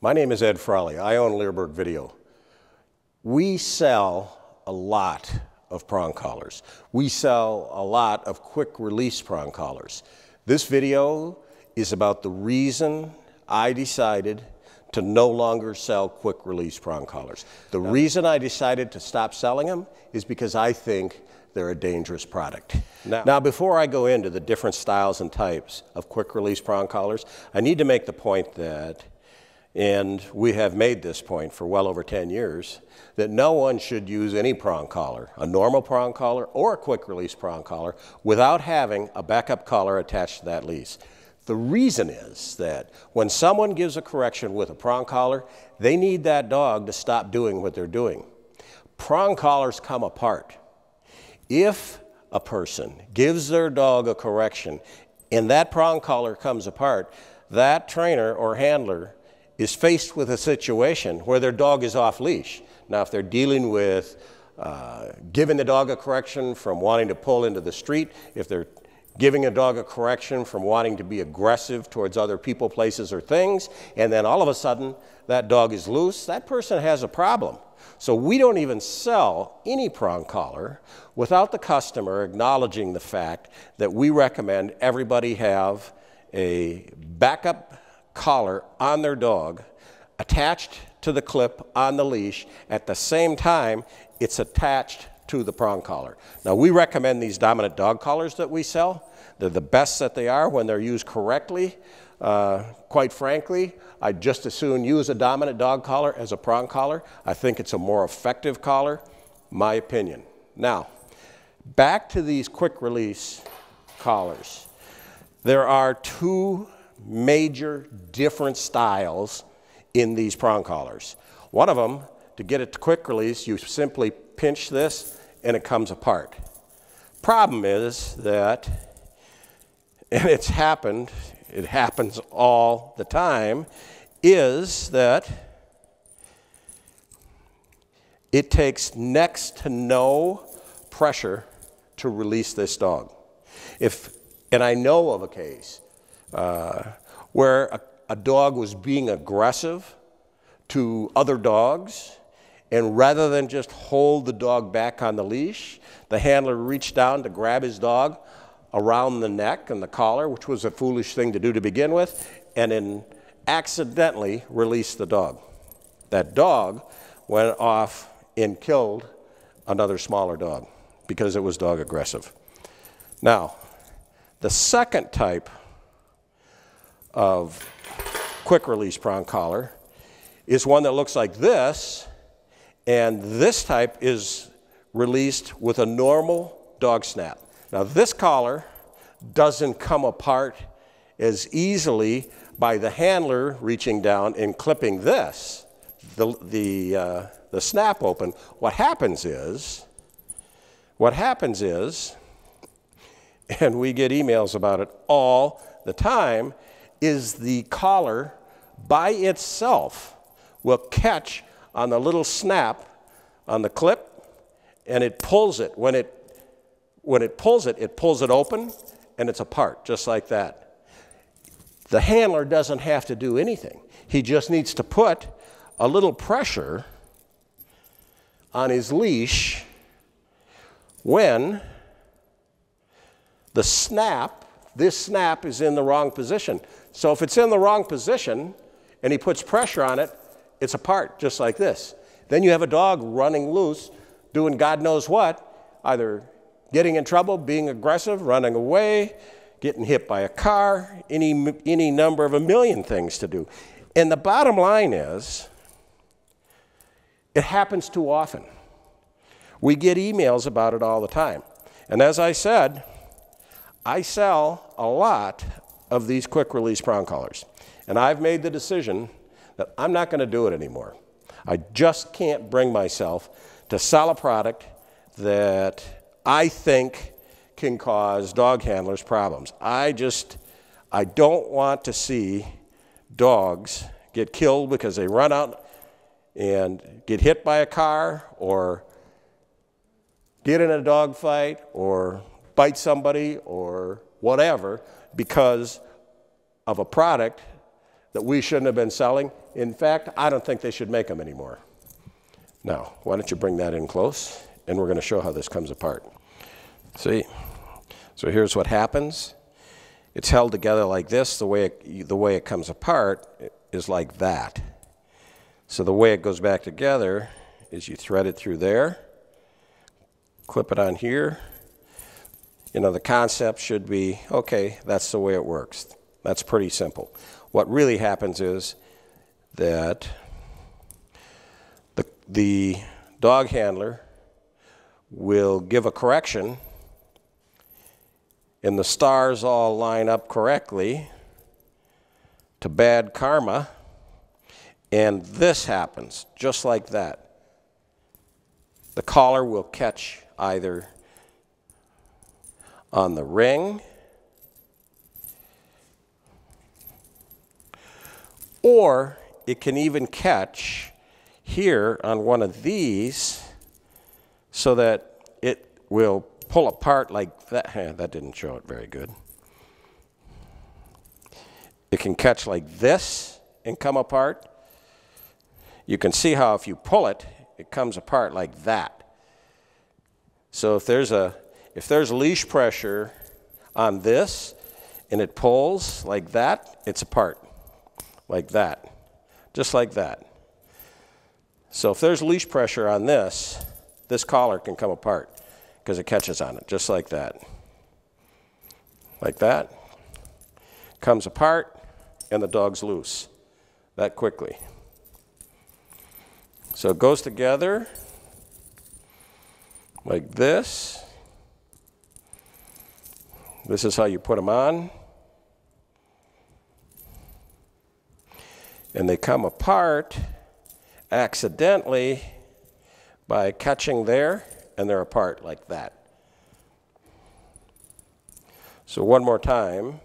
My name is Ed Frawley. I own Leerburg Video. We sell a lot of prong collars. We sell a lot of quick release prong collars. This video is about the reason I decided to no longer sell quick release prong collars. The reason I decided to stop selling them is because I think they're a dangerous product. Now, before I go into the different styles and types of quick release prong collars, I need to make the point that, and we have made this point for well over 10 years, that no one should use any prong collar, a normal prong collar or a quick release prong collar, without having a backup collar attached to that leash. The reason is that when someone gives a correction with a prong collar, they need that dog to stop doing what they're doing. Prong collars come apart. If a person gives their dog a correction and that prong collar comes apart, that trainer or handler is faced with a situation where their dog is off leash. Now, if they're dealing with giving the dog a correction from wanting to pull into the street, if they're giving a dog a correction from wanting to be aggressive towards other people, places, or things, and then all of a sudden that dog is loose, that person has a problem. So we don't even sell any prong collar without the customer acknowledging the fact that we recommend everybody have a backup collar on their dog attached to the clip on the leash at the same time it's attached to the prong collar. Now, we recommend these dominant dog collars that we sell. They're the best that they are when they're used correctly. Quite frankly, I'd just as soon use a dominant dog collar as a prong collar. I think it's a more effective collar, my opinion. Now, back to these quick release collars. There are two major different styles in these prong collars. One of them, to get it to quick release, you simply pinch this and it comes apart. Problem is that, and it's happened, it happens all the time, is that it takes next to no pressure to release this dog. And I know of a case where a dog was being aggressive to other dogs, and rather than just hold the dog back on the leash, the handler reached down to grab his dog around the neck and the collar, which was a foolish thing to do to begin with, and then accidentally released the dog. That dog went off and killed another smaller dog because it was dog aggressive. Now, the second type of quick release prong collar is one that looks like this, and this type is released with a normal dog snap. Now, this collar doesn't come apart as easily by the handler reaching down and clipping this, the snap open. What happens is, and we get emails about it all the time, is the collar by itself will catch on the little snap on the clip, and it pulls it. When it pulls it open, and it's apart, just like that. The handler doesn't have to do anything. He just needs to put a little pressure on his leash when the snap, this snap, is in the wrong position. So if it's in the wrong position and he puts pressure on it, it's apart, just like this. Then you have a dog running loose, doing God knows what, either getting in trouble, being aggressive, running away, getting hit by a car, any number of a million things to do. And the bottom line is, it happens too often. We get emails about it all the time. And as I said, I sell a lot of these quick release prong collars. And I've made the decision that I'm not going to do it anymore. I just can't bring myself to sell a product that I think can cause dog handlers problems. I don't want to see dogs get killed because they run out and get hit by a car or get in a dog fight or bite somebody or whatever because of a product that we shouldn't have been selling. In fact, I don't think they should make them anymore. Now, why don't you bring that in close, and we're going to show how this comes apart. See? So here's what happens. It's held together like this. The way it comes apart is like that. So the way it goes back together is you thread it through there, clip it on here. You know, the concept should be, okay, that's the way it works. That's pretty simple. What really happens is that the dog handler will give a correction, and the stars all line up correctly to bad karma, and this happens just like that. The collar will catch either on the ring or it can even catch here on one of these, so that it will pull apart like that. That didn't show it very good. It can catch like this and come apart. You can see how if you pull it, it comes apart like that. So if there's leash pressure on this and it pulls like that, it's apart like that, just like that. So if there's leash pressure on this, this collar can come apart because it catches on it, just like that. Like that. Comes apart, and the dog's loose that quickly. So it goes together like this. This is how you put them on. And they come apart accidentally by catching there, and they're apart like that. So one more time.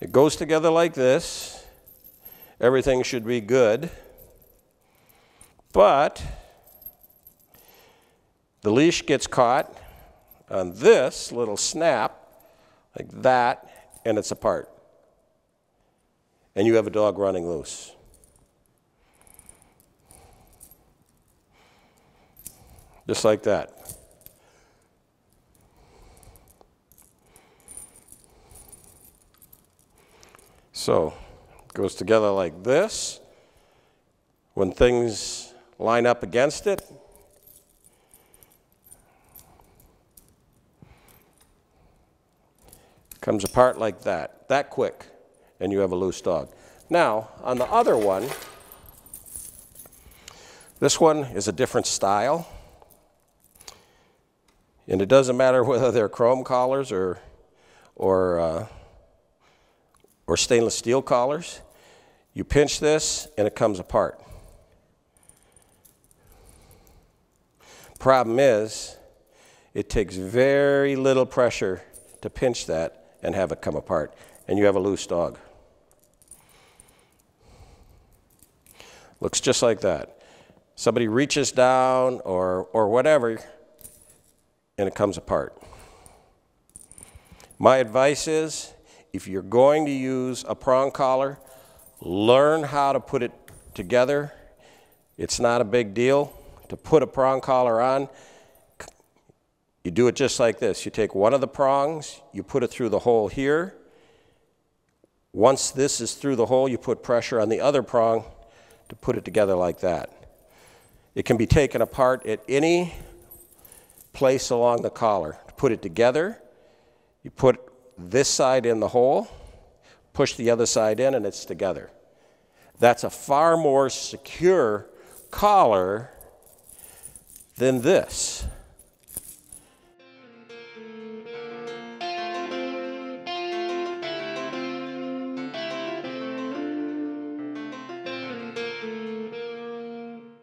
It goes together like this. Everything should be good. But the leash gets caught on this little snap like that, and it's apart. And you have a dog running loose. Just like that. So it goes together like this. When things line up against it, it comes apart like that, that quick, and you have a loose dog. Now, on the other one, this one is a different style. And it doesn't matter whether they're chrome collars or stainless steel collars. You pinch this and it comes apart. Problem is, it takes very little pressure to pinch that and have it come apart, and you have a loose dog. Looks just like that. Somebody reaches down or whatever, and it comes apart. My advice is, if you're going to use a prong collar, learn how to put it together. It's not a big deal to put a prong collar on. You do it just like this. You take one of the prongs, you put it through the hole here. Once this is through the hole, you put pressure on the other prong to put it together like that. It can be taken apart at any place along the collar. To put it together, you put this side in the hole, push the other side in, and it's together. That's a far more secure collar than this.